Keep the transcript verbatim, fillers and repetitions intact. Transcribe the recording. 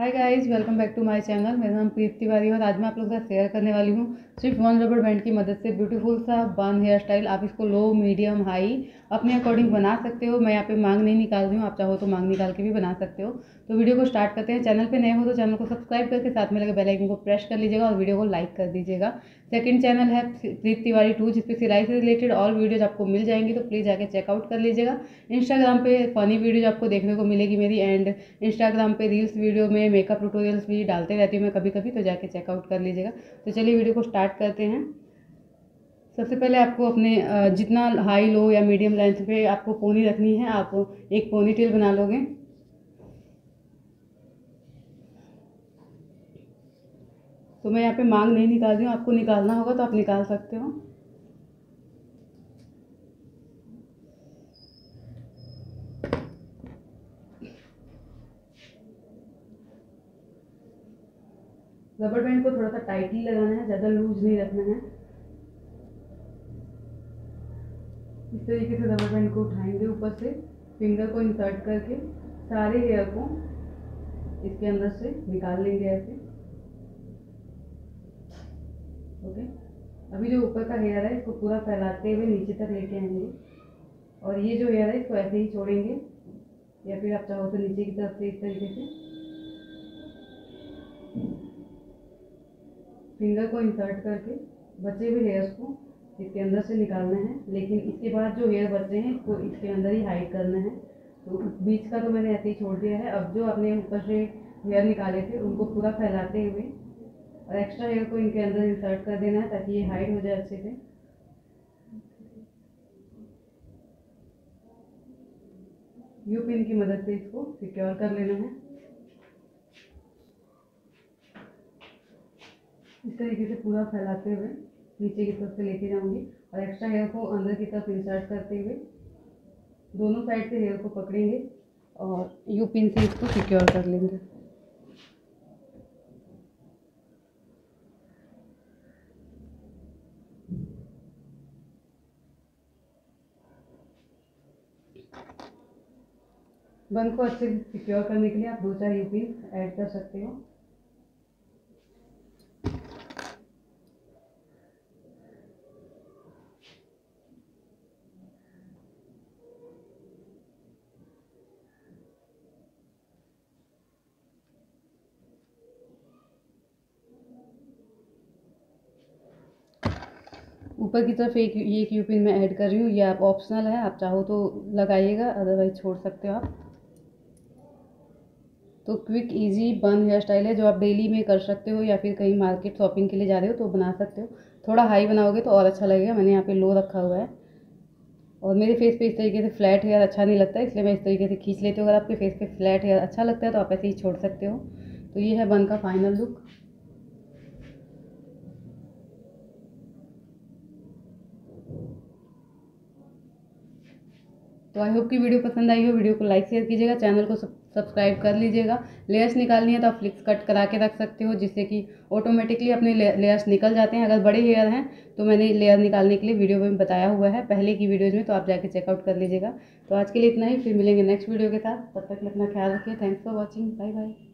Hi guys, welcome back to my channel. मेरा नाम प्रीत तिवारी है और आज मैं आप लोगों के साथ शेयर करने वाली हूँ सिर्फ वन रबर बैंड की मदद से ब्यूटीफुल सा बन हेयर स्टाइल। आप इसको लो, मीडियम, हाई अपने अकॉर्डिंग बना सकते हो। मैं यहाँ पे मांग नहीं निकाल रही हूँ, आप चाहो तो मांग निकाल के भी बना सकते हो। तो वीडियो को स्टार्ट करते हैं। चैनल पे नए हो तो चैनल को सब्सक्राइब करके साथ में लगे बेल आइकन को प्रेस कर लीजिएगा और वीडियो को लाइक कर दीजिएगा। सेकंड चैनल है प्रीत तिवारी टू, जिसपे सिलाई से रिलेटेड और वीडियोज आपको मिल जाएंगी, तो प्लीज़ जाके चेकआउट कर लीजिएगा। इंस्टाग्राम पे फनी वीडियोज आपको देखने को मिलेगी मेरी, एंड इंस्टाग्राम पे रील्स वीडियो में मेकअप ट्यूटोरियल्स भी डालते रहती हूँ मैं कभी कभी, तो जाके चेकआउट कर लीजिएगा। तो चलिए वीडियो को स्टार्ट करते हैं। सबसे पहले आपको अपने जितना हाई लो या मीडियम लेंथ पे आपको पोनी रखनी है, आप एक पोनी टेल बना लोगे। तो मैं यहाँ पे मांग नहीं निकाल रही हूँ, आपको निकालना होगा तो आप निकाल सकते हो। रबर बैंड को थोड़ा सा टाइटली लगाना है, ज़्यादा लूज नहीं रखना है। इस तरीके से रबर बैंड को उठाएंगे ऊपर से, फिंगर को इंसर्ट करके सारे हेयर को इसके अंदर से निकाल लेंगे ऐसे। ओके, अभी जो ऊपर का हेयर है इसको पूरा फैलाते हुए नीचे तक लेके आएंगे, और ये जो हेयर है इसको ऐसे ही छोड़ेंगे, या फिर आप चाहो तो नीचे की तरफ से इस तरीके से फिंगर को इंसर्ट करके बचे हुए हेयर्स को इसके अंदर से निकालना है। लेकिन इसके बाद जो हेयर बचे हैं इसको इसके अंदर ही हाइड करना है। तो बीच का तो मैंने ऐसे ही छोड़ दिया है। अब जो अपने ऊपर से हेयर निकाले थे उनको पूरा फैलाते हुए और एक्स्ट्रा हेयर को इनके अंदर इंसर्ट कर देना है, ताकि ये हाइड हो जाए अच्छे से। यू पिन की मदद से इसको सिक्योर कर लेना है। इस तरीके से पूरा फैलाते हुए नीचे की तरफ से लेके जाऊंगी और एक्स्ट्रा हेयर को अंदर की तरफ इंसर्ट करते हुए दोनों साइड से हेयर को पकड़ेंगे और यू पिन से इसको सिक्योर कर लेंगे। बन को अच्छे से सिक्योर करने के लिए आप दो चार यू पिन ऐड कर सकते हो। ऊपर की तरफ एक ये एक यू पिन मैं ऐड कर रही हूँ, ये आप ऑप्शनल है, आप चाहो तो लगाइएगा, अदरवाइज छोड़ सकते हो आप। तो quick easy bun hair style है जो आप डेली में कर सकते हो, या फिर कहीं मार्केट शॉपिंग के लिए जा रहे हो तो बना सकते हो। थोड़ा हाई बनाओगे तो और अच्छा लगेगा, मैंने यहाँ पे लो रखा हुआ है। और मेरे फेस पे इस तरीके से फ्लैट हेयर अच्छा नहीं लगता, इसलिए मैं इस तरीके से खींच लेती हूँ। अगर आपके फेस पे फ्लैट हेयर अच्छा लगता है तो आप ऐसे ही छोड़ सकते हो। तो ये है बन का फाइनल लुक। तो आई होप कि वीडियो पसंद आई हो। वीडियो को लाइक शेयर कीजिएगा, चैनल को सब्सक्राइब कर लीजिएगा। लेयर्स निकालनी है तो आप फ्लिक्स कट करा के रख सकते हो, जिससे कि ऑटोमेटिकली अपने लेयर्स निकल जाते हैं। अगर बड़े हेयर हैं तो मैंने लेयर निकालने के लिए वीडियो में बताया हुआ है पहले की वीडियोज़ में, तो आप जाके चेकआउट कर लीजिएगा। तो आज के लिए इतना ही, फिर मिलेंगे नेक्स्ट वीडियो के साथ। तब तक अपना ख्याल रखिए। Thanks for watching. Bye bye.